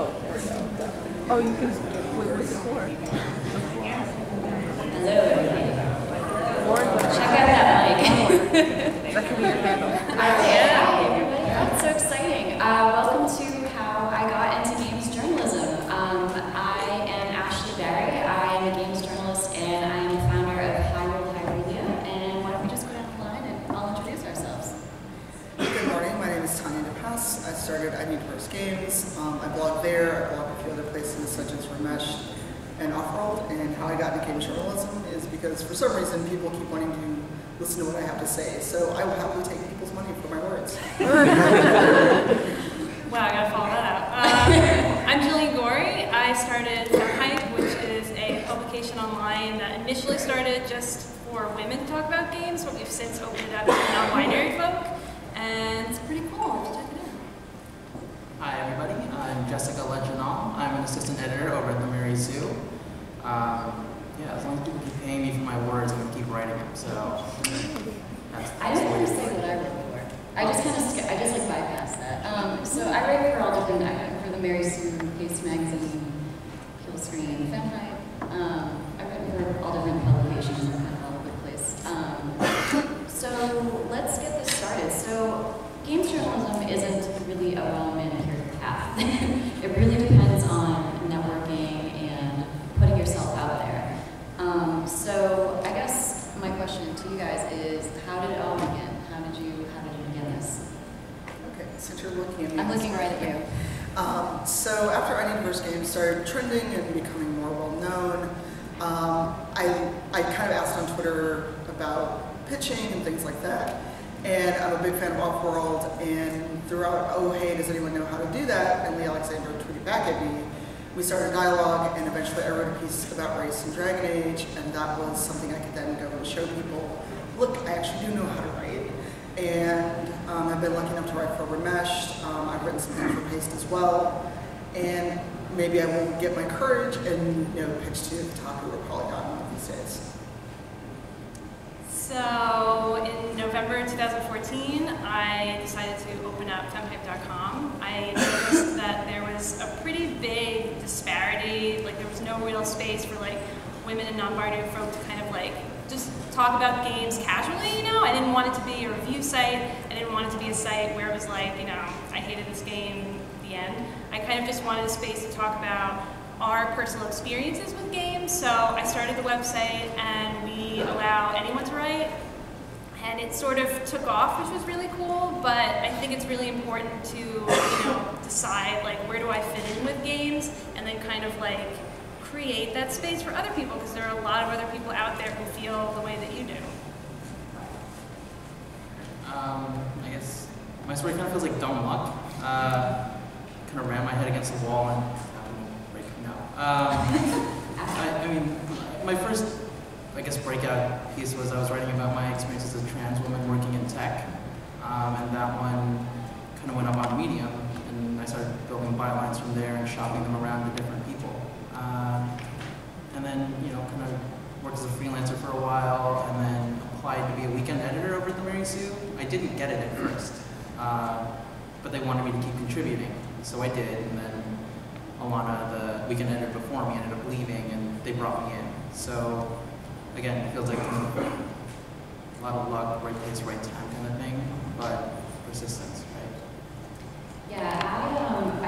Oh, there we go. That one. Oh, you can wait for Hello. Check out that mic. That could be your handle. Yeah. That's so exciting. Welcome to How I Got Into Games Journalism. I am Ashley Berry. I am a games journalist and I am the founder of Hyrule. And why don't we just go down the line and all introduce ourselves. Good morning. My name is Tanya DePass. I started at Universe Games. I blog there. I blog a few other places such as Ramesh and Offworld. And how I got into games journalism is because for some reason people keep wanting to listen to what I have to say, so I will happily take people's money for my words. Wow, I gotta follow that up. I'm Jillian Gorey. I started FemHype, which is a publication online that initially started just for women to talk about games, but we've since opened it up to non-binary folk, and it's pretty cool. Check it out. Hi, everybody. I'm Jessica Leginal. I'm an assistant editor over at the Mary Sue. Yeah, as long as people keep paying me for my words, I'm going to keep writing them, so... That's I don't want to say what I wrote for. I just like bypass that. So I write for all different, for the Mary Sue, Paste magazine, Kill Screen, FemHype. I've written for all different publications, I'm kind of all over the place. So let's get this started. So games journalism isn't really a well-manicured path. It really depends on networking and putting yourself out there. So I guess my question to you guys is, how did it all begin? How did you begin this? Okay, since you're looking at me, I'm looking right at you. So after Universe Games started trending and becoming more well known, I kind of asked on Twitter about pitching and things like that. And I'm a big fan of Offworld. And throughout, oh hey, does anyone know how to do that? And Lee Alexander tweeted back at me. We started a dialogue, and eventually I wrote a piece about race in Dragon Age, and that was something I could then go and show people, look, I actually do know how to write. And I've been lucky enough to write for Ramesh. I've written some things for Paste as well. And maybe I will get my courage and pitch to the top of the Polygon one of these days. So in November 2014, I decided to open up Fempype.com. I noticed that there was a pretty big disparity, like there was no real space for like women and non-binary folk to kind of like just talk about games casually, I didn't want it to be a review site. I didn't want it to be a site where it was like, I hated this game, the end. I kind of just wanted a space to talk about our personal experiences with games, so I started the website and we allow anyone to write, and it sort of took off, which was really cool, but I think it's really important to decide like where do I fit in with games, and then kind of like create that space for other people, because there are a lot of other people out there who feel the way that you do. I guess my story kind of feels like dumb luck. Kind of ran my head against the wall and I mean, my first, breakout piece was I was writing about my experience as a trans woman working in tech, and that one kind of went up on Medium, and I started building bylines from there and shopping them around to different people. And then, kind of worked as a freelancer for a while, and then applied to be a weekend editor over at the Mary Sue. I didn't get it at first, but they wanted me to keep contributing, so I did, and then Alana, the weekend editor before me, ended up leaving, and they brought me in. So, again, it feels like a lot of luck, right place, right time kind of thing, but persistence, right? Yeah, I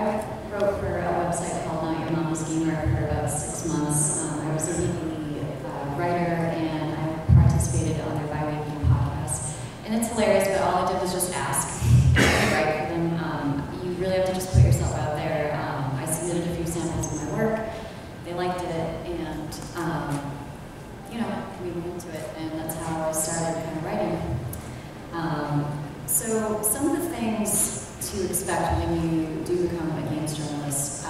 wrote for a website called Not Your Mom's Gamer for about 6 months. I was a weekly writer, and I participated on their bi-weekly podcast. And it's hilarious, but all I did was just ask to write for them. You really have to just put yourself out there. A few samples of my work, they liked it, and we moved into it, and that's how I started kind of writing. So some of the things to expect when you do become a games journalist,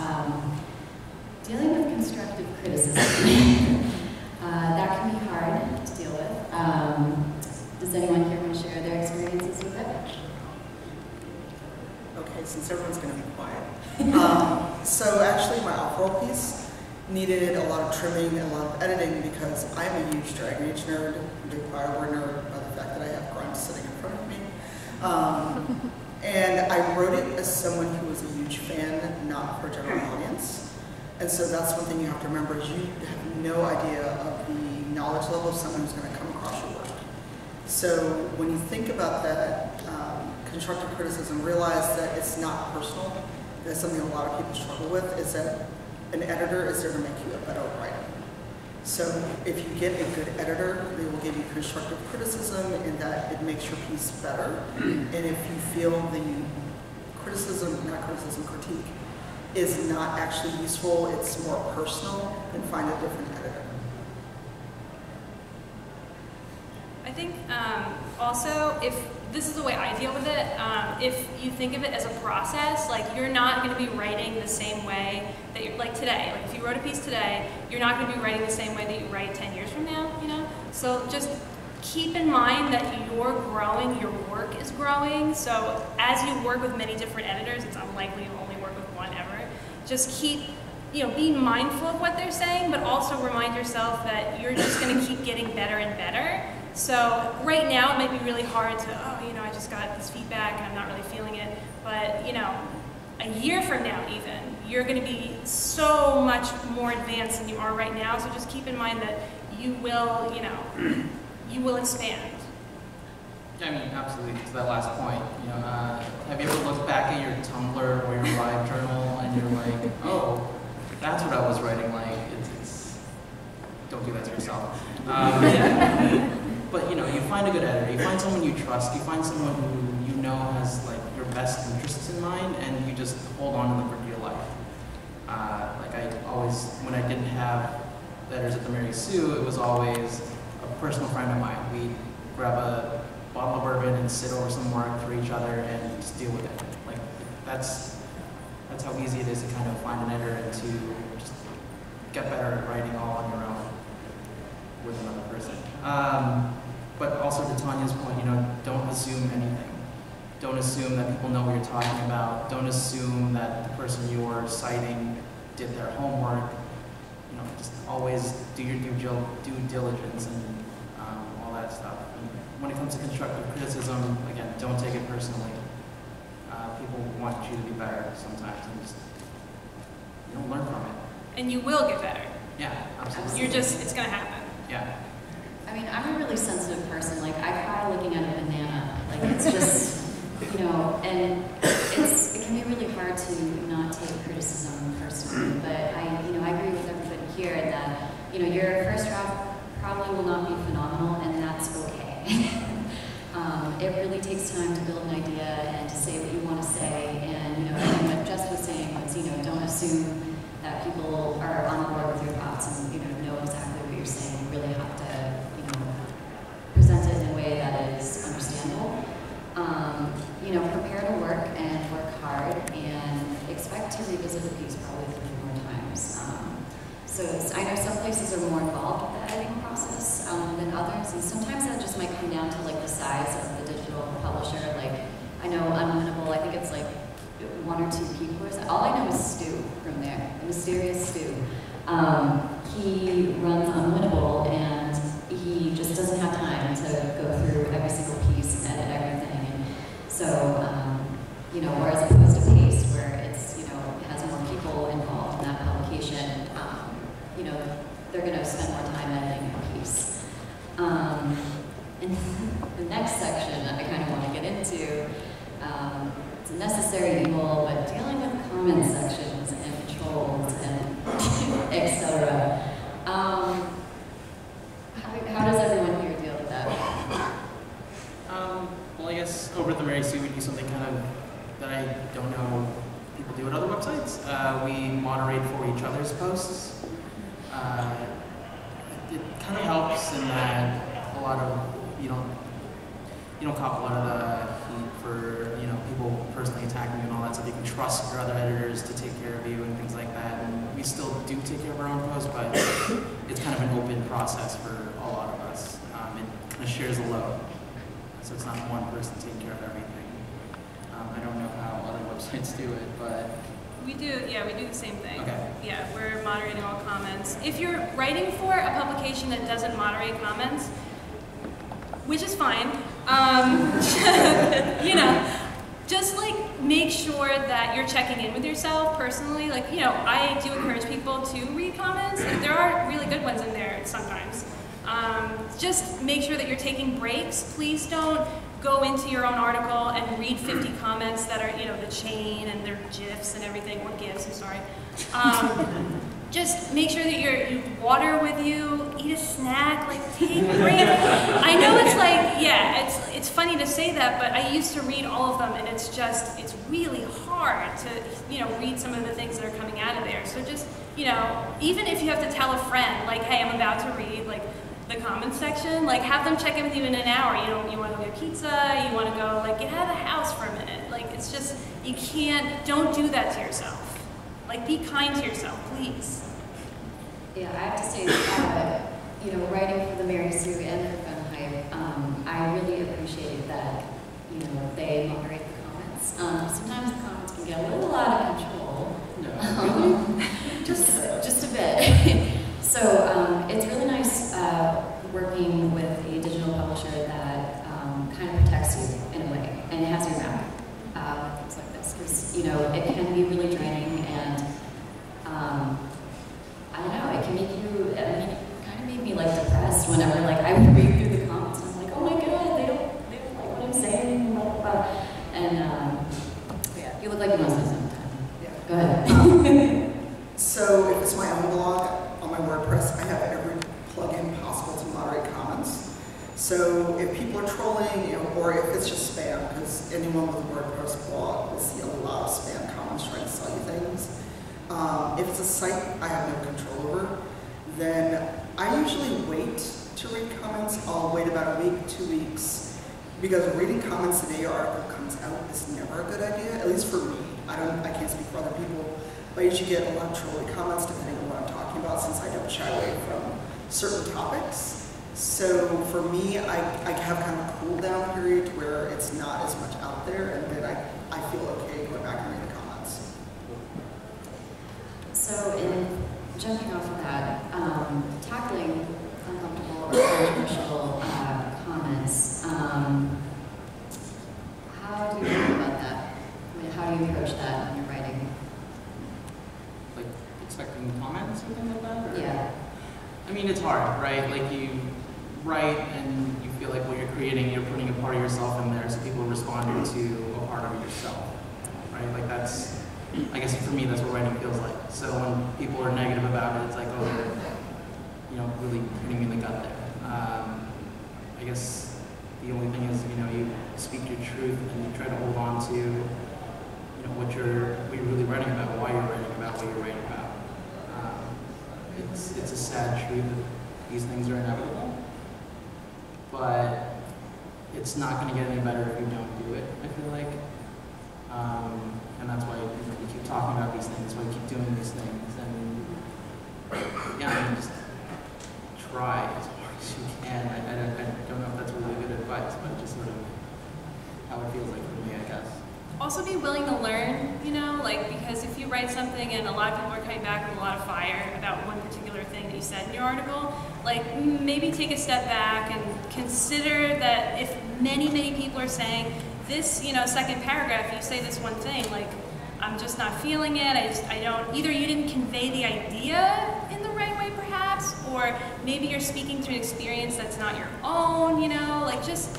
dealing with constructive criticism, that can be hard to deal with. Does anyone here want to share their experiences with it? Okay, since everyone's going to be quiet. So actually my Offworld piece needed a lot of trimming and a lot of editing because I'm a huge Dragon Age nerd, a big Bioware nerd by the fact that I have Grimes sitting in front of me. And I wrote it as someone who was a huge fan, not for a general audience. And so that's one thing you have to remember is you have no idea of the knowledge level of someone who's going to come across your work. So when you think about that, constructive criticism, realize that it's not personal. That's something a lot of people struggle with, is that an editor is there to make you a better writer. So if you get a good editor, they will give you constructive criticism in that it makes your piece better. And if you feel the critique, is not actually useful, it's more personal, then find a different editor. I think also, if this is the way I deal with it, if you think of it as a process, like you're not going to be writing the same way that you're, like today, like if you wrote a piece today, you're not going to be writing the same way that you write 10 years from now, you know? So just keep in mind that you're growing, your work is growing, so as you work with many different editors, it's unlikely you'll only work with one ever. Just keep, you know, be mindful of what they're saying, but also remind yourself that you're just going to keep getting better and better. So right now it might be really hard to, oh, you know, I just got this feedback and I'm not really feeling it, but, you know, a year from now even, you're going to be so much more advanced than you are right now, so just keep in mind that you will, you know, you will expand. Yeah, I mean, absolutely, to that last point, you know, have you ever looked back at your Tumblr or your live journal and you're like, oh, that's what I was writing, like, it's don't do that to yourself. Yeah. But you know, you find a good editor, you find someone you trust, you find someone who you know has like your best interests in mind, and you just hold on to them for dear life. Like I always, when I didn't have editors at the Mary Sue, it was always a personal friend of mine. We'd grab a bottle of bourbon and sit over some work for each other and just deal with it. Like that's how easy it is to kind of find an editor and to just get better at writing all on your own with another person. But also to Tanya's point, you know, don't assume anything. Don't assume that people know what you're talking about. Don't assume that the person you're citing did their homework. You know, just always do your due diligence and all that stuff. And when it comes to constructive criticism, again, don't take it personally. People want you to be better sometimes, and just, you know, learn from it. And you will get better. Yeah, absolutely. You're just, it's gonna happen. Yeah. I mean, I'm a really sensitive person. Like, I cry looking at a banana. Like, it's just, you know, and it's, it can be really hard to not take criticism personally. But I, you know, I agree with everybody here that, you know, your first draft probably will not be phenomenal, and that's okay. It really takes time to build an idea and to say what you want to say. And, you know, what Jess was saying was, you know, don't assume that people are on board with your thoughts and, you know exactly what you're saying. You really have to in a way that is understandable. You know, prepare to work and work hard and expect to revisit the piece probably 3 more times. So I know some places are more involved with the editing process than others, and sometimes that just might come down to like the size of the digital publisher. Like, I know Unwinnable, I think it's like 1 or 2 people. All I know is Stu from there, the mysterious Stu. He runs Unwinnable and he just doesn't have time to go through every single piece and edit everything. And so, you know, whereas opposed to Paste, where it's, you know, it has more people involved in that publication, you know, they're going to spend more time editing a piece. And the next section that I kind of want to get into, it's a necessary evil, but dealing with comment sections and controls and etc. How does everyone here deal with that? Well, I guess over at the Mary Sue we do something kind of that I don't know people do at other websites. We moderate for each other's posts. It kind of helps in that a lot of you don't cop a lot of the heat for, you know, people personally attacking you and all that stuff. You can trust your other editors to take care of you and things like that. And we still do take care of our own posts, but it's kind of an open process for a lot of us. It kind of shares the load. So it's not one person taking care of everything. I don't know how other websites do it, but... We do, yeah, we do the same thing. Okay. Yeah, we're moderating all comments. If you're writing for a publication that doesn't moderate comments, which is fine, you know, just like make sure that you're checking in with yourself personally. Like, you know, I do encourage people to read comments. Like, there are really good ones in there sometimes. Just make sure that you're taking breaks. Please don't go into your own article and read 50 comments that are, you know, the chain and their GIFs and everything, or GIFs, I'm sorry. Just make sure that you water with you, eat a snack, like take breaks. I know it's like, yeah, it's funny to say that, but I used to read all of them, and it's just, it's really hard to, you know, read some of the things that are coming out of there. So just, you know, even if you have to tell a friend, like, hey, I'm about to read, like, the comments section, like have them check in with you in an hour. You know, you want to go get pizza, you want to go like get out of the house for a minute. Like it's just, you can't, don't do that to yourself. Like be kind to yourself, please. Yeah, I have to say, you know, writing for the Mary Sue and the FemHype, I really appreciate that, you know, they moderate the comments. Sometimes the comments can get a little out of control. No. Just a bit. So it's really nice working with a digital publisher that kind of protects you in a way, and it has your back with things like this, because you know it can be really draining, and I don't know, it can make you. I mean, it kind of made me like depressed whenever like I would read through the comments, and I'm like, oh my god, they don't like what I'm saying, blah blah blah. And yeah, you look like you must have some time. Yeah, go ahead. So if it's my own blog. My WordPress, I have every plugin possible to moderate comments. So if people are trolling, you know, or if it's just spam, because anyone with a WordPress blog will see a lot of spam comments trying to sell you things. If it's a site I have no control over, then I usually wait to read comments. I'll wait about a week, 2 weeks, because reading comments the day your article comes out is never a good idea, at least for me. I can't speak for other people, but I usually get a lot of trolling comments depending on what I'm talking about, since I don't shy away from certain topics. So for me, I have kind of a cool down period where it's not as much out there, and then I feel okay going back and reading the comments. So in jumping off of that, tackling uncomfortable or controversial comments, how do you think about that? I mean, how do you approach that in your writing? Expecting comments, something like that? Or? Yeah. I mean, it's hard, right? Like, you write and you feel like what you're creating, you're putting a part of yourself in there, so people responding to a part of yourself, right? Like, that's, I guess for me, that's what writing feels like. So when people are negative about it, it's like, oh, they're, you know, really putting me in the gut there. I guess the only thing is, you know, you speak your truth and you try to hold on to, you know, what you're really writing about, why you're writing about what you're writing about. It's a sad truth that these things are inevitable, but it's not going to get any better if you don't do it, I feel like. And that's why, you know, we keep talking about these things, why we keep doing these things, and yeah, I mean, just try as hard as you can. I don't know if that's really good advice, but just sort of how it feels like for me, I guess. Also be willing to learn, you know, like, because if you write something and a lot of people are coming back with a lot of fire about one particular thing that you said in your article, like, maybe take a step back and consider that if many, many people are saying this, you know, second paragraph, you say this one thing, like, I'm just not feeling it, I don't, either you didn't convey the idea in the right way perhaps, or maybe you're speaking to an experience that's not your own, you know, like, just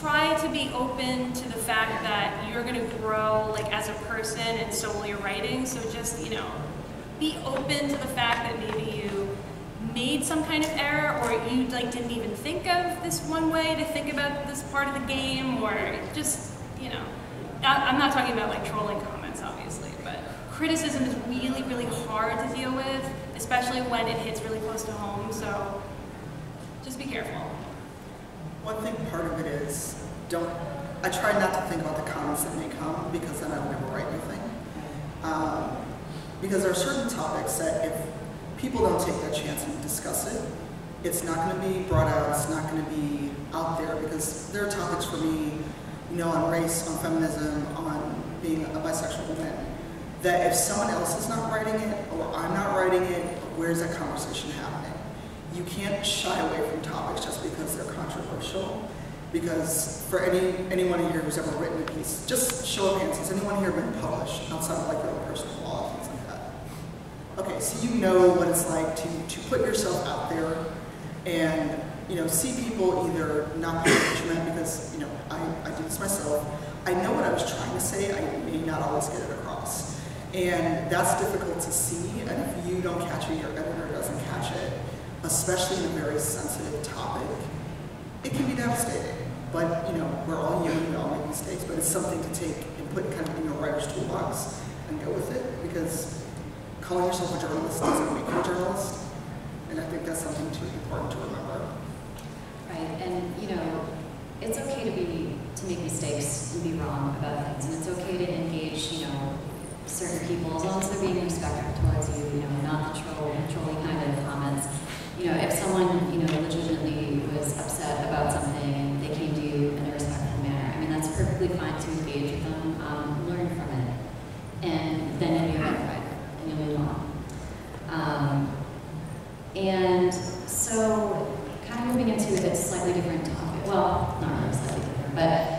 try to be open to the fact that you're going to grow, like, as a person, and so will your writing. So just, you know, be open to the fact that maybe you made some kind of error, or you, like, didn't even think of this one way to think about this part of the game, or just, you know, I'm not talking about, like, trolling comments, obviously, but criticism is really, really hard to deal with, especially when it hits really close to home, so just be careful. One thing, part of it is, I try not to think about the comments that may come, because then I would never write anything. Because there are certain topics that if people don't take that chance and discuss it, it's not going to be brought out, it's not going to be out there, because there are topics for me, you know, on race, on feminism, on being a bisexual woman, that if someone else is not writing it, or I'm not writing it, where's that conversation happening? You can't shy away from topics just because they're controversial, because for anyone here who's ever written a piece, just show of hands, has anyone here been published outside of like their own personal blog, things like that? Okay, so you know what it's like to put yourself out there and, you know, see people either not pay attention because, you know, I do this myself. I know what I was trying to say, I may not always get it across. And that's difficult to see, and if you don't catch it, your editor doesn't catch it, especially in a very sensitive topic, it can be devastating. But, you know, we're all human, we all make mistakes, but it's something to take and put kind of in your writer's toolbox and go with it, because calling yourself a journalist doesn't make you a journalist, and I think that's something too important to remember. Right, and, you know, it's okay to make mistakes and be wrong about things, and it's okay to engage, you know, certain people, as long as they're being respectful towards you, you know, not the trolling kind of comments. You know, if someone, you know, legitimately was upset about something and they came to you in a respectful manner, I mean, that's perfectly fine to engage with them, learn from it, and then you'll be identified and you'll move on. And so, kind of moving into a slightly different topic, well, not really slightly different, but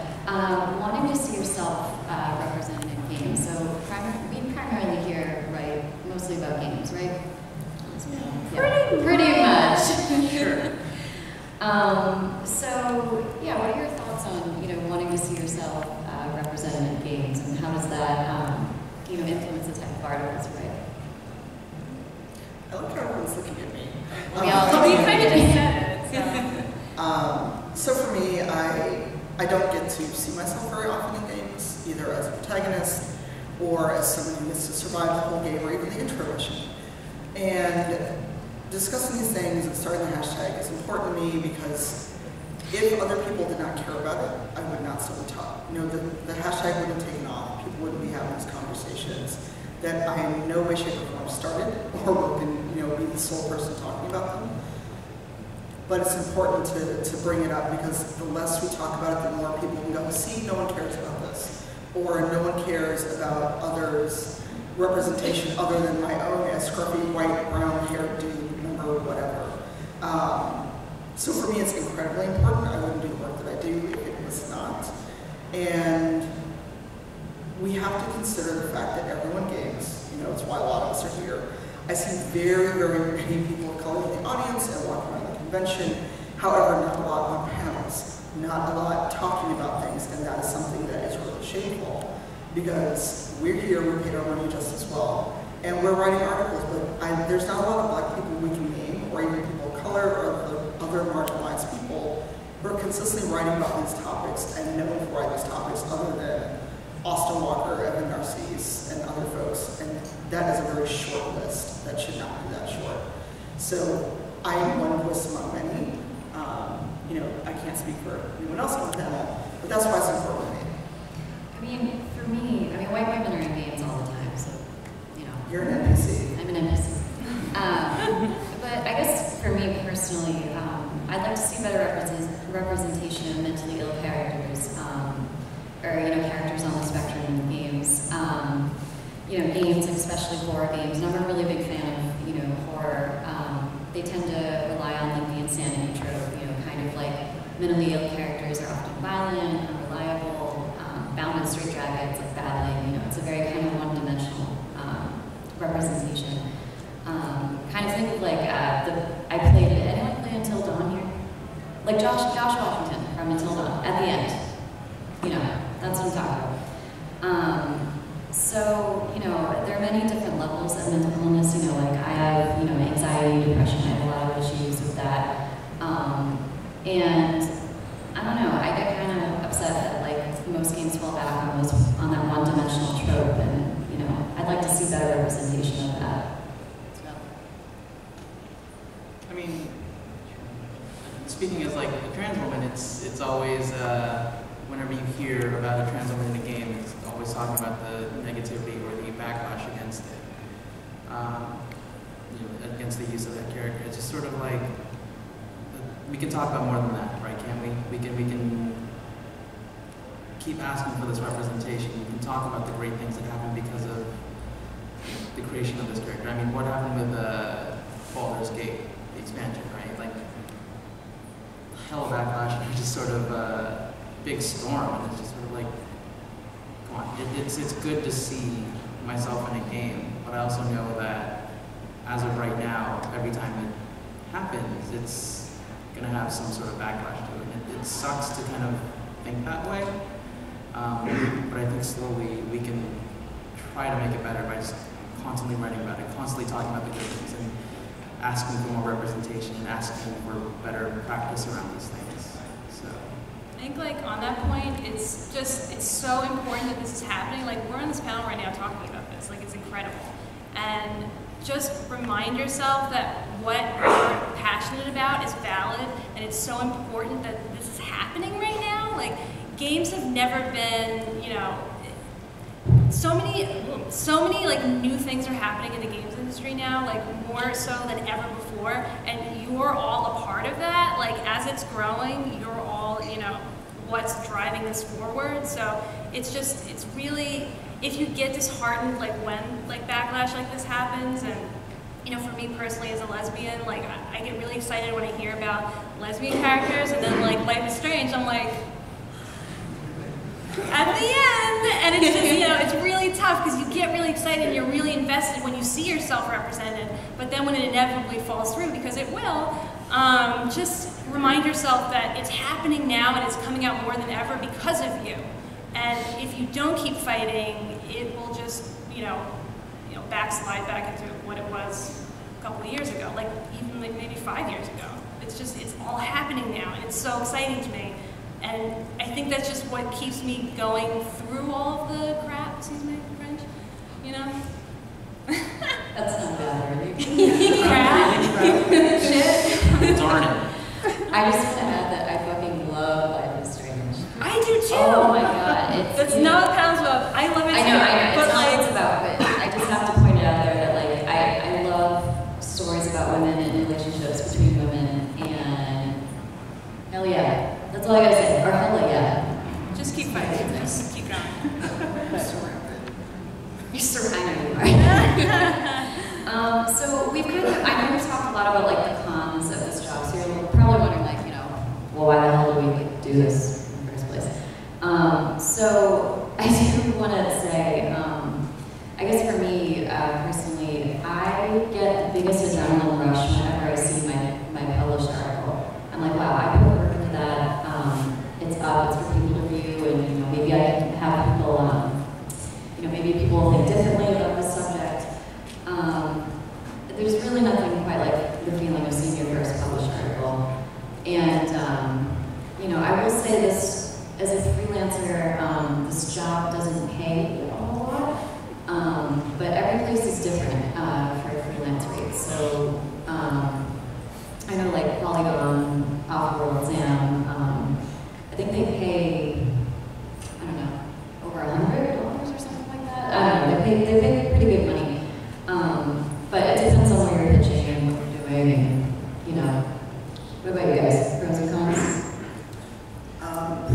wanting to see yourself represented in games. So, we primarily here write mostly about games, right? Yeah. Pretty much. Sure. So, yeah, what are your thoughts on, you know, wanting to see yourself represented in games, and how does that, you know, influence the type of articles, right? I like how everyone's looking at me. Well, you kind of just said it. So. So for me, I don't get to see myself very often in games, either as a protagonist or as someone who needs to survive the whole game or even the intro mission. And discussing these things and starting the hashtag is important to me, because if other people did not care about it, I would not still be taught. You know, the hashtag wouldn't have taken off. People wouldn't be having these conversations that I in no way, shape, or form started or will, you know, be the sole person talking about them. But it's important to bring it up, because the less we talk about it, the more people can go, see, no one cares about this, or no one cares about others' representation other than my own as scruffy, white, brown-haired dude, member, whatever. So for me, it's incredibly important. I wouldn't do the work that I do if it was not. And we have to consider the fact that everyone games. You know, it's why a lot of us are here. I see very, very many people of color in the audience and walking around the convention. However, not a lot on panels, not a lot talking about things, and that is something that is really shameful. Because we're here, we're paid our money just as well, and we're writing articles, but there's not a lot of black people we can name, or even people of color, or other marginalized people who are consistently writing about these topics and known for writing these topics other than Austin Walker, Evan Narcisse, and other folks, and that is a very short list that should not be that short. So I am one voice among many. You know, I can't speak for anyone else on the panel, but that's why it's important to me. I mean, for me, I mean, white women are in games all the time, so, you know. You're an NPC. I'm an NPC. But I guess for me personally, I'd like to see better representation of mentally ill characters, or, you know, characters on the spectrum in games. You know, games, especially horror games. And I'm a really big fan of, you know, horror. They tend to rely on, like, the insanity trope, you know, kind of like mentally ill characters are often violent, unreliable, bound in straitjackets, like battling, you know, it's a very kind of one-dimensional representation. Kind of think of like I played it. Anyone play Until Dawn here? Like Josh Hawkington from Until Dawn at the end. You know, that's what I'm talking about. So you know, there are many different levels of mental illness. You know, like I have, you know, anxiety, depression. I have a lot of issues with that, and I don't know. I get kind of upset that, like, most games fall back on that one-dimensional trope, and, you know, I'd like to see better representation of that as well. I mean, speaking as, like, a trans woman, it's always whenever you hear about a trans woman in a game, it's always talking about the negativity or the backlash against it, you know, against the use of that character. It's just sort of like, we can talk about more than that, right? Can't we? We can keep asking for this representation. We can talk about the great things that happened because of the creation of this character. I mean, what happened with Baldur's Gate, the expansion, right? Like, hell of backlash and just sort of a big storm. And it's just sort of like, come on, it's good to see myself in a game, but I also know that as of right now, every time it happens, it's gonna have some sort of backlash to it. It sucks to kind of think that way, but I think slowly we can try to make it better by just constantly writing about it, constantly talking about the good things, and asking for more representation, and asking for better practice around these things. So I think, like, on that point, it's just, it's so important that this is happening. Like, we're on this panel right now talking about this. Like, it's incredible. And just remind yourself that what you're passionate about is valid, and it's so important that this is happening right now. Like, games have never been, you know, so many like new things are happening in the games industry now, like more so than ever before, and you're all a part of that. Like, as it's growing, you're all, you know, what's driving this forward. So it's just, it's really, if you get disheartened, like when like backlash like this happens, and you know, for me personally as a lesbian, like I get really excited when I hear about lesbian characters, and then like Life is Strange, I'm like, at the end, and it's just, you know, it's really tough because you get really excited and you're really invested when you see yourself represented, but then when it inevitably falls through, because it will, just remind yourself that it's happening now and it's coming out more than ever because of you. And if you don't keep fighting, it will just, you know, backslide back into what it was a couple of years ago, like even like maybe 5 years ago. It's just, it's all happening now, and it's so exciting to me. And I think that's just what keeps me going through all of the crap, excuse my French, you know? That's not bad, right? Crap. Shit. Darn it. I just want to add that I fucking love Life is Strange. I do too. Oh my god. It's, that's not what Pound's about. I love it too. I know. But it's not what it's about, but I just have to point it out there that, like, I love stories about women and relationships between women, and hell yeah. That's all I gotta say. Or hell yeah. Just keep fighting. Just keep going. You're surrounded. You're surrounded. So we've kind of, I know we've talked a lot about like the cons of this job, so you're probably wondering, like, you know, well, why the hell do we do this in the first place? So I do want to say, I guess for me personally, I get the biggest adrenaline rush whenever I see my published article. I'm like, wow, I could work into that. It's up, it's for people to review, and you know, maybe I can have people, you know, maybe people think differently about the subject. There's really nothing quite like the feeling of seeing your first published article. And you know, I will say this as a freelancer, this job doesn't pay a whole lot, but every place is different for freelance rates. So I know, like Polygon, Offworld, and I think they pay, I don't know, over $100 or something like that. They pay pretty good money. But it depends on where you're pitching and what you're doing, and, you know. What about you guys? Pros and cons?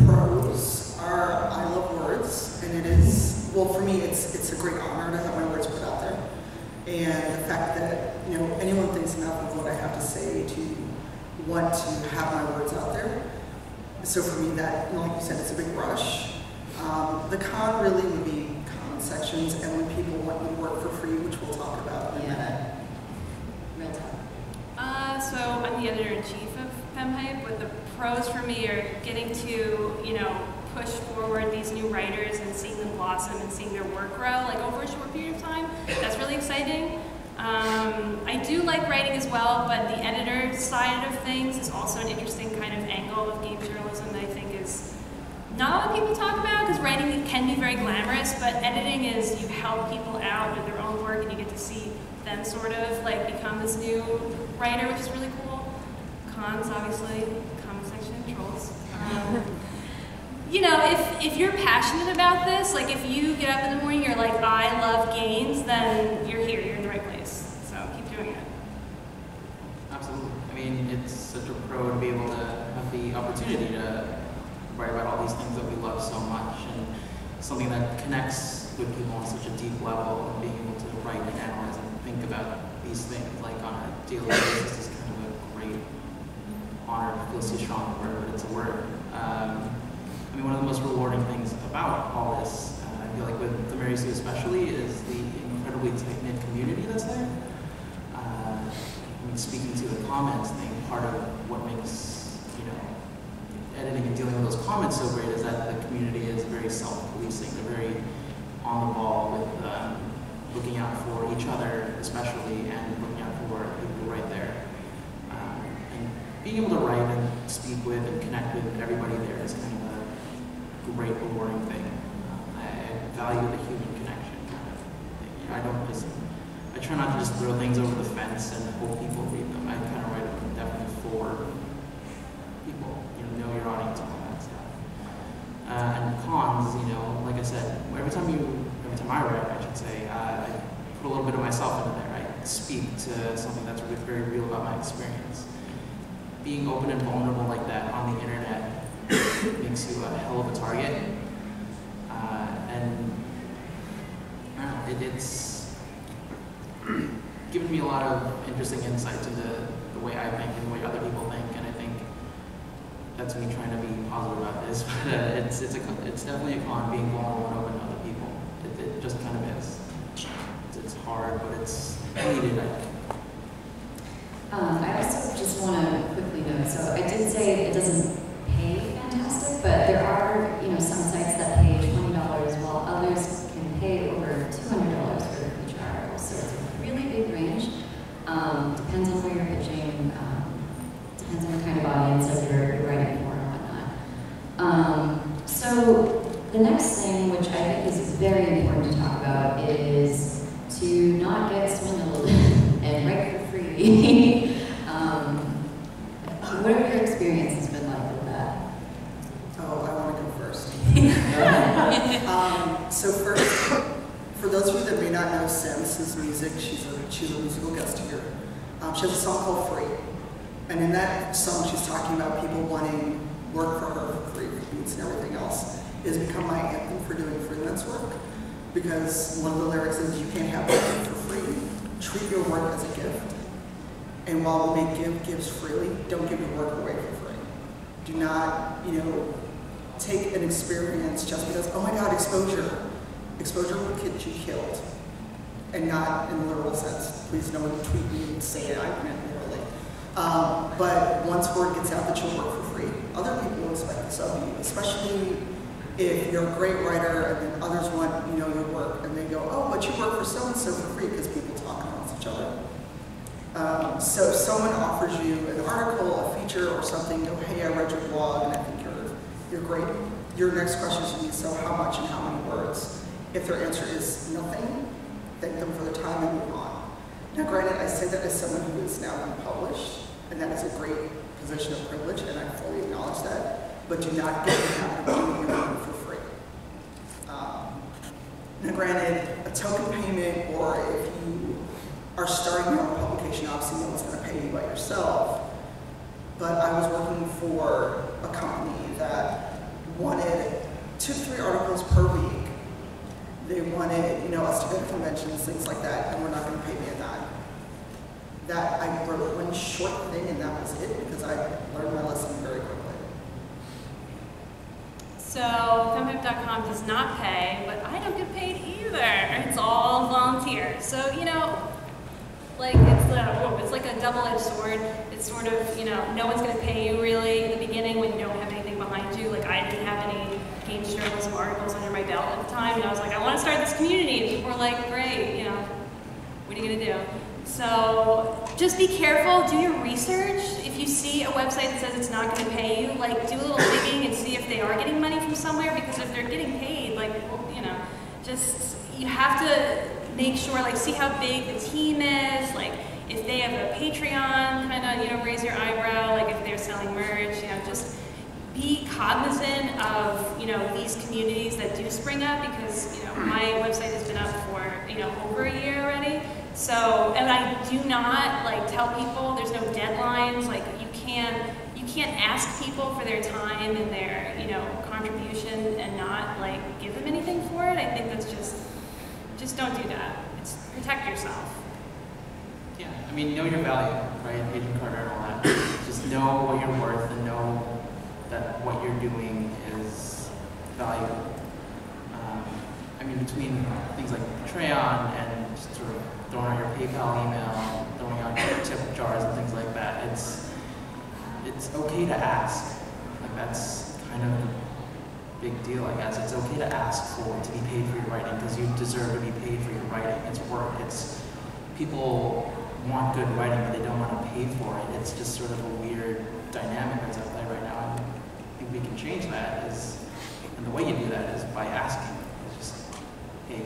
Pros are, I love words, and it is, well, for me, it's a great honor to have my words put out there. And the fact that, you know, anyone thinks enough of what I have to say to want to have my words out there. So for me, that, like you said, it's a big rush. The con really would be comment sections, and when people want to work for free, which we'll talk about in a minute. Real talk. So I'm the editor-in-chief of FemHype, but the pros for me are getting to, you know, push forward these new writers and seeing them blossom and seeing their work grow, like over a short period of time. That's really exciting. I do like writing as well, but the editor side of things is also an interesting kind of angle of game journalism that I think is not what people talk about, because writing can be very glamorous, but editing is, you help people out with their own work and you get to see them sort of like become this new writer, which is really cool. Cons, obviously, comment section, trolls. You know, if you're passionate about this, like if you get up in the morning, you're like, I love games, then you're here, you're in the right place. So keep doing it. Absolutely. I mean, it's such a pro to be able to have the opportunity to write about all these things that we love so much, and something that connects with people on such a deep level, and being able to write and analyze and think about these things like on a daily basis is kind of a great honor feels too strong a word, but it's a word. I mean, one of the most rewarding things about all this, I feel like with the Mary Sue especially, is the incredibly tight-knit community that's there. I mean, speaking to the comments thing, part of what makes, you know, editing and dealing with those comments so great is that the community is very self-policing. They're very on the ball with looking out for each other, especially, and looking out for people right there. And being able to write and speak with and connect with everybody there is kind of a great, rewarding thing. I value the human connection kind of thing. You know, I try not to just throw things over the fence and hope people read them. I kind of write them definitely for people, you know your audience and all that stuff. And cons, you know, like I said, every time I write, I put a little bit of myself into there. I speak to something that's really very real about my experience. Being open and vulnerable like that on the internet makes you a hell of a target. And I don't know, it's given me a lot of interesting insights into the way I think and the way other people think, and I think that's me trying to be positive about this, but it's definitely a con being vulnerable and open to other people. It just kind of is. It's hard, but it's needed, I think. I also just want to quickly note, so I did say it doesn't pay fantastic, but there are, you know, some sites that pay $20 while others can pay over $200 for each article. So it's a really big range. Depends on where you're pitching, depends on what kind of audience that you're writing for and whatnot. So the next thing, which I think is very important to talk about, is to not get swindled and write for free. What have your experiences been like with that? Oh, I want to go first. So first, for those of you that may not know, Sims is music. She's a musical guest here. She has a song called Free. And in that song, she's talking about people wanting work for her for free, and everything else. Has become my anthem for doing freelance work, because one of the lyrics is, you can't have work for free, treat your work as a gift. And while we may give gifts freely, don't give your work away for free. Do not, you know, take an experience just because, oh my God, exposure. Exposure will get you killed. And not in a literal sense. Please no one tweet me and say it, I meant literally. But once word gets out that you'll work for free, other people will expect this of you, especially if you're a great writer and then others want, you know, your work, and they go, oh, but you work for so-and-so for free, because people talk amongst each other. So if someone offers you an article, a feature, or something, go, hey, I read your blog, and I think you're great. Your next question should be, so how much and how many words? If their answer is nothing, thank them for their time and move on. Now, granted, I say that as someone who is now unpublished, and that is a great position of privilege, and I fully acknowledge that. But do not get the habit of doing your work for free. Now granted, a token payment, or if you are starting your own publication, obviously no one's going to pay you by yourself. But I was working for a company that wanted 2 to 3 articles per week. They wanted, you know, us to go to conventions, things like that, and we're not going to pay me a dime. That I wrote one short thing, and that was it, because I learned my lesson very quickly. So Fempype.com does not pay, but I don't get paid either. It's all volunteer. So, you know, like it's like a double-edged sword. It's sort of, you know, no one's going to pay you really in the beginning when you don't have anything behind you. Like, I didn't have any games journalism articles under my belt at the time, and I was like, I want to start this community. And people were like, great, you know, what are you going to do? So just be careful, do your research. If you see a website that says it's not going to pay you, like, do a little digging and see if they are getting money from somewhere, because if they're getting paid, like, well, you know, just, you have to make sure, like, see how big the team is, like, if they have a Patreon, kind of, you know, raise your eyebrow, like, if they're selling merch, you know, just be cognizant of, you know, these communities that do spring up, because, you know, my website has been up for, you know, over a year already. So, and I do not, like, tell people, there's no deadlines, like, you can't ask people for their time and their, you know, contribution and not, like, give them anything for it. I think that's just don't do that. It's protect yourself. Yeah, I mean, know your value, right? Agent Carter and all that. Just know what you're worth and know that what you're doing is valuable. I mean, between things like Patreon and sort of throwing out your PayPal email, throwing out your tip jars and things like that, it's okay to ask. Like, that's kind of the big deal, I guess. It's okay to ask for to be paid for your writing, because you deserve to be paid for your writing. It's work. It's people want good writing, but they don't want to pay for it. It's just sort of a weird dynamic that's out there right now. And I think we can change that. And the way you do that is by asking. It's just, hey,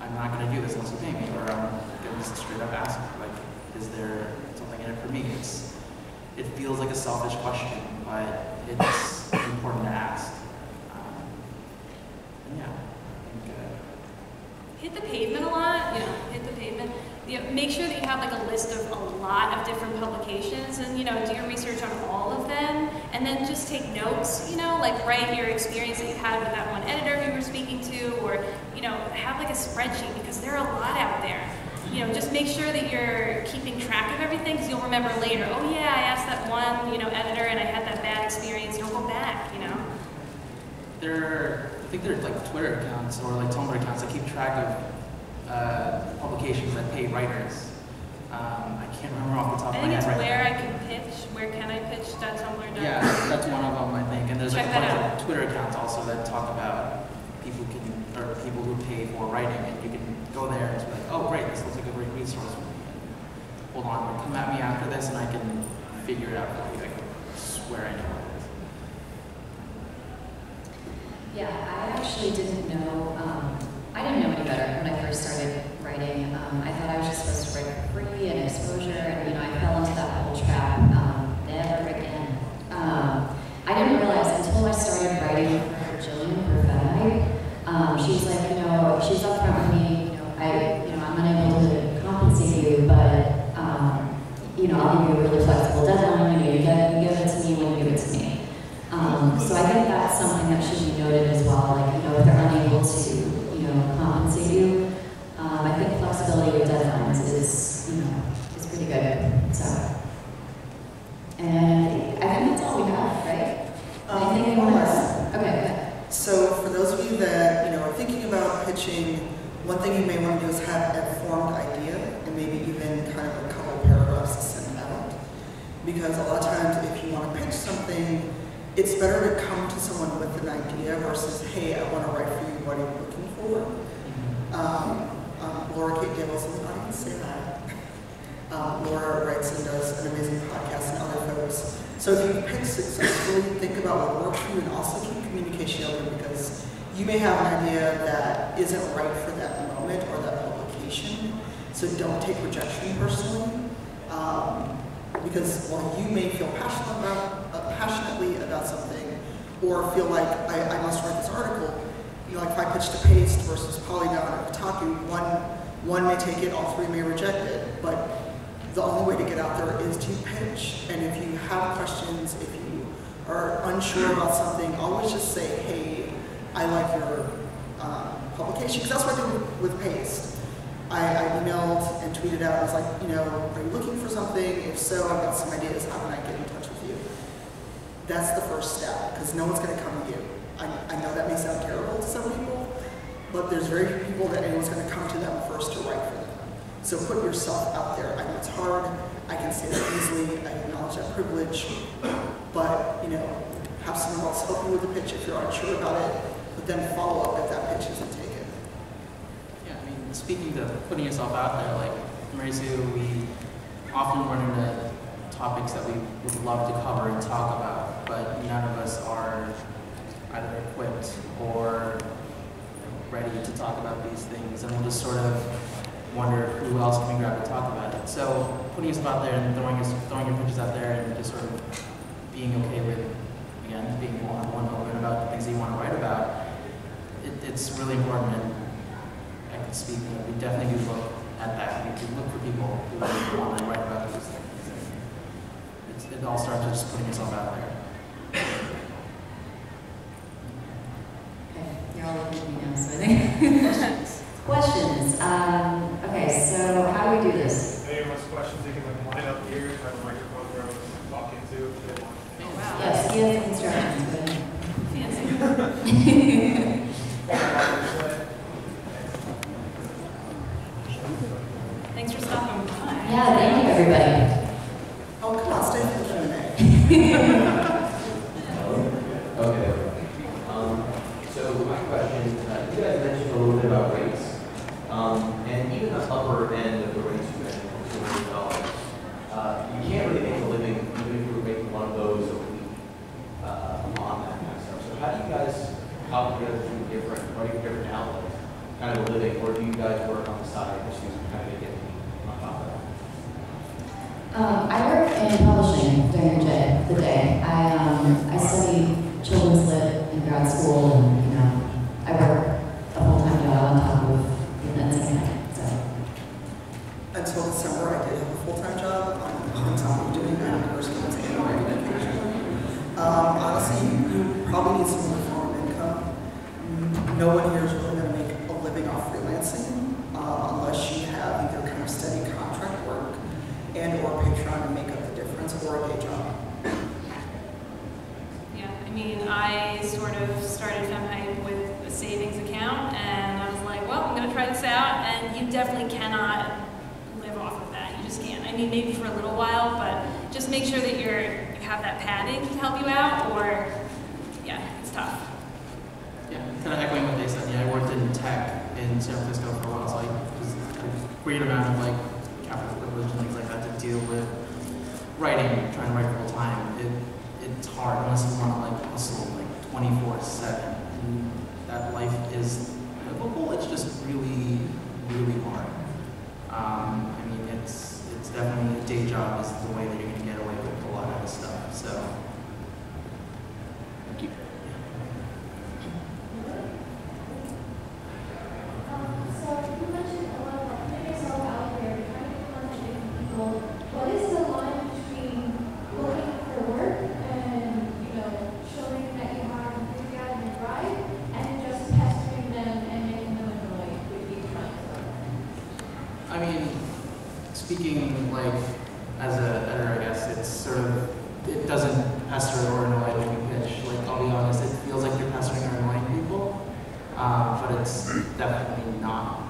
I'm not going to do this unless you pay me, or I'm going to straight up ask, like, is there something in it for me? It feels like a selfish question, but it's important to ask. Yeah. Hit the pavement a lot, hit the pavement. Make sure that you have like a list of a lot of different publications, and do your research on all of them, and then just take notes, like write your experience that you had with that one editor you were speaking to, or have like a spreadsheet, because there are a lot out there. Just make sure that you're keeping track of everything, because you'll remember later, oh yeah, I asked that one, editor and I had that bad experience, don't go back, I think there's like Twitter accounts or like Tumblr accounts that keep track of publications that pay writers. I can't remember off the top of my head. I think it's wherecanipitch.tumblr.com. Yeah, that's one of them, I think. And there's like a bunch of Twitter accounts also that talk about people who pay for writing, and you can go there and be like, oh great, this looks like a great resource for me. Hold on, come at me after this, and I can figure it out for you. I can swear I know. Yeah, I actually didn't know, I didn't know any better when I first started writing. I thought I was just supposed to write for free and exposure, and I fell into that whole trap never again. I didn't realize until I started writing for Jillian, for FemHype, she's like, she's upfront with me, I'm unable to compensate you, but, I'll give you a really flexible deadline, you give it to me when you give it to me. So I think that's something that should be noted as well. Like, if they're unable to, compensate you, I think flexibility of deadlines is, is pretty good. So, and I think that's all we have, right? Anything you want to ask? Okay. So for those of you that are thinking about pitching, one thing you may want to do is have a formed idea and maybe even kind of a couple paragraphs to send out, because a lot of times if you want to pitch something, it's better to come to someone with an idea versus, hey, I want to write for you, what are you looking for? Laura Kate Gables is not going to say that. Laura writes and does an amazing podcast and other folks. So if you pitch successfully, think about what works for you, and also keep communication open, because you may have an idea that isn't right for that moment or that publication. So don't take rejection personally, because while you may feel passionately about something, or feel like I must write this article, like if I pitch to Paste versus Polygon or Kotaku, one may take it, all three may reject it, but the only way to get out there is to pitch. And if you have questions, if you are unsure about something, always just say, hey, I like your publication, because that's what I did with Paste. I emailed and tweeted out, I was like, are you looking for something? If so, I've got some ideas, how can I get in touch with you? That's the first step, because no one's going to come to you. I know that may sound terrible to some people, but there's very few people that anyone's going to come to them first to write for them. So put yourself out there. I know it's hard, I can say that easily, I acknowledge that privilege, but have someone else help you with the pitch if you're unsure about it, but then follow up if that pitch isn't taken. Speaking to putting yourself out there, like Mary Sue, we often run into topics that we would love to cover and talk about, but none of us are either equipped or ready to talk about these things, and we'll just sort of wonder who else can we grab to talk about it. So putting yourself out there and throwing your pitches out there, and just sort of being okay with, again, being open about the things that you want to write about, it's really important. Speaking of, we definitely do look at that. We do look for people who want to write about these things. It all starts with just putting yourself out there. Okay, you're all looking at me now, so I think. Questions? Questions. Okay, so how do we do this? If anyone has questions, you can line up here, try to microphone Thanks for stopping with time. Yeah, thank you, everybody. I'll cost it for Q&A. Okay. So my question, you guys mentioned a little bit about rates, and even the upper end of the rates you mentioned, $200, you can't really make a living even if you were making one of those a week on that kind of stuff. So how do you guys calculate through different outlets kind of a living, or do you guys work on the side and just use kind of a different on top of that? I work in publishing during the day. I study children's lit in grad school, and I work a full-time job on top of that same. So until December, I did have a full-time job on top of doing that personal and organization. Honestly, you probably need some form of income. No one here is really going to make a living off freelancing unless you have either kind of steady contract work and/or Patreon to make up the difference, or a day job. Yeah, I mean, I sort of started FemHype with a savings account, and I was like, well, I'm going to try this out, and you definitely cannot live off of that. You just can't. I mean, maybe for a little while, but just make sure that you have that padding to help you out, or, yeah, it's tough. Yeah, kind of echoing what they said. Yeah, I worked in tech in San Francisco for a while, so I was like a great amount of like capital privilege and things like that to deal with writing, trying to write full time. It's hard unless you want to like hustle like 24/7. And that life is livable. It's just really, really hard. I mean, it's definitely a day job is the way that you're gonna get away with a lot of this stuff. So thank you. Speaking like as an editor, I guess it's sort of, it doesn't pester or annoy when you pitch. Like, I'll be honest, it feels like you're pestering or annoying people, but it's definitely not.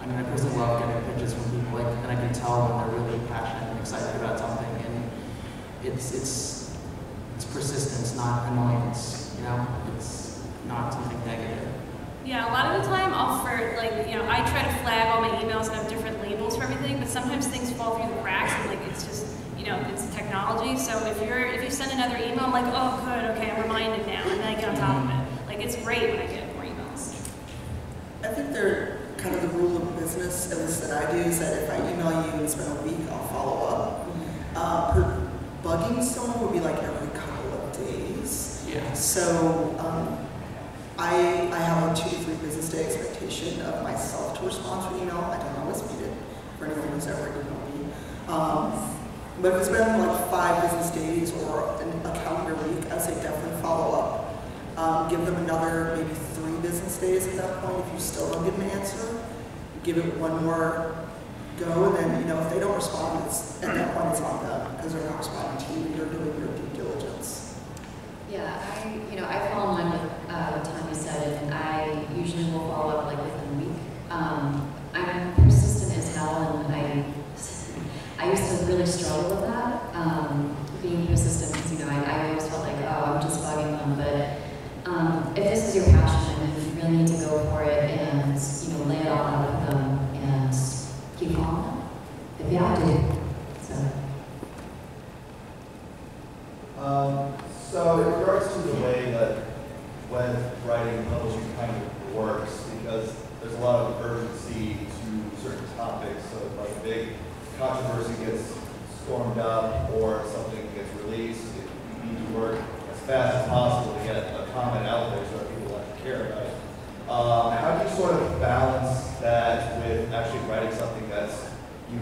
I mean, I personally love getting pitches from people, like, and I can tell when they're really passionate and excited about something, and it's persistence, not annoyance. You know, it's not something negative. Yeah, a lot of the time I'll I try to flag all my emails and have different labels for everything, but sometimes things fall through the cracks and like it's just, you know, it's technology. So if you send another email, I'm like, oh good, okay, I'm reminded now, and then I get on top of it. Like, it's great when I get more emails. I think they're kind of the rule of business, at least that I do, is that if I email you and spend a week, I'll follow up. Bugging someone would be like every couple of days. Yeah. So I have a 2 to 3 business day expectation of myself to respond to an email. I don't always meet it for anyone who's ever emailed me. But if it's been like 5 business days or a calendar week, I'd say definitely follow up. Give them another maybe 3 business days at that point. If you still don't get an answer, give it one more go, and then, you know, if they don't respond, it's, at that point it's on them because they're not responding to you and you're doing your due diligence. Yeah, I fall in line with what Tanya said, and I usually will follow up like within a week. I'm persistent as hell, and I used to really struggle with that, being persistent, because I always felt like, oh, I'm just bugging them. But if this is your passion, if you really need to go for it, and lay it all out with them, and keep calling them if you have to. So. So in regards to the way that web writing and publishing kind of works, because there's a lot of urgency to certain topics, so if like a big controversy gets stormed up or something gets released, you need to work as fast as possible to get a comment out there so that people actually care about it. How do you sort of balance that with actually writing something that's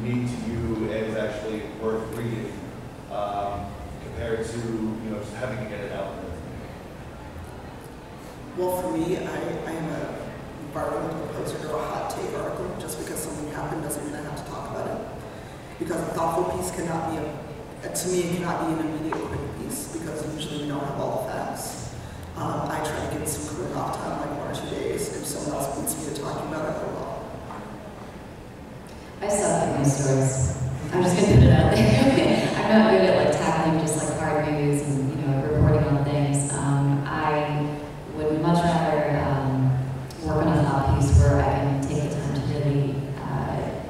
unique to you and is actually worth reading? Compared to just having to get it out there? Well, for me, I am a environmental composer to a hot take article. Just because something happened doesn't mean I have to talk about it. Because a thoughtful piece cannot be, it cannot be an immediate quick piece because usually we don't have all the facts. I try to get some quick off time, like 1 or 2 days. If someone else needs me to talk about it, I will. I suck at my stories. I'm just gonna put it out there. I'm not good at like tackling just like hard news and reporting on things. I would much rather work on a hobby piece where I can take the time to really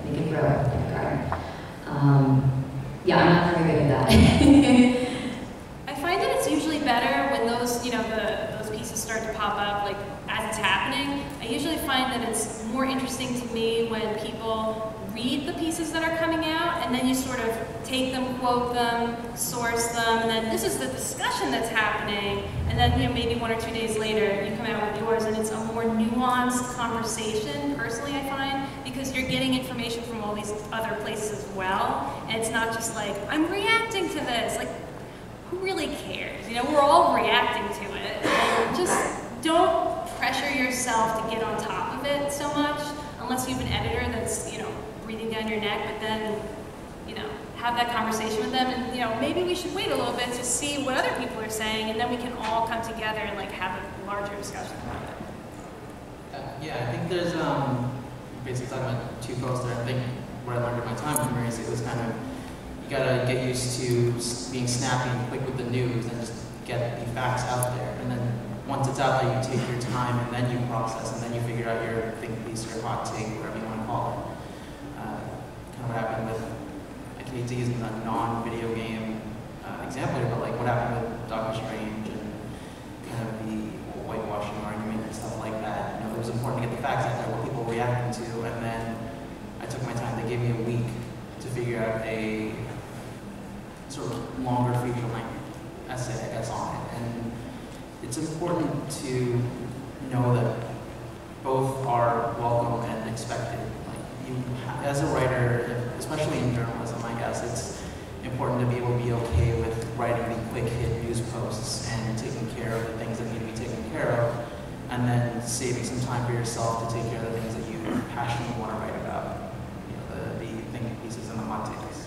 make it grow like a garden. Yeah, I'm not very good at that. I find that it's usually better when those those pieces start to pop up like as it's happening. I usually find that it's more interesting to me when people read the pieces that are coming out, and then you sort of take them, quote them, source them, and then this is the discussion that's happening, and then maybe 1 or 2 days later you come out with yours, and it's a more nuanced conversation, personally I find, because you're getting information from all these other places as well, and it's not just like, I'm reacting to this, like, who really cares? We're all reacting to it. Just don't pressure yourself to get on top of it so much, unless you have an editor that's, breathing down your neck, but then, have that conversation with them, and, maybe we should wait a little bit to see what other people are saying, and then we can all come together and, like, have a larger discussion about it. Yeah, I think there's, basically talking about two posts there. I think what I learned in my time from Mary Sue was kind of, you gotta get used to being snappy and quick with the news, and just get the facts out there, and then once it's out there, you take your time, and then you process, and then you figure out your think piece, your hot take, whatever you want to call it. What happened with, I hate to use a non-video game example here, but like what happened with Doctor Strange and kind of the whitewashing argument and stuff like that. It was important to get the facts out there, what people were reacting to, and then I took my time. They gave me a week to figure out a sort of longer feature length essay, I guess, on it. And it's important to know that both are welcome and expected. As a writer, especially in journalism, I guess, it's important to be able to be okay with writing the quick hit news posts and taking care of the things that need to be taken care of, and then saving some time for yourself to take care of the things that you passionately want to write about, the thinking pieces and the hot takes.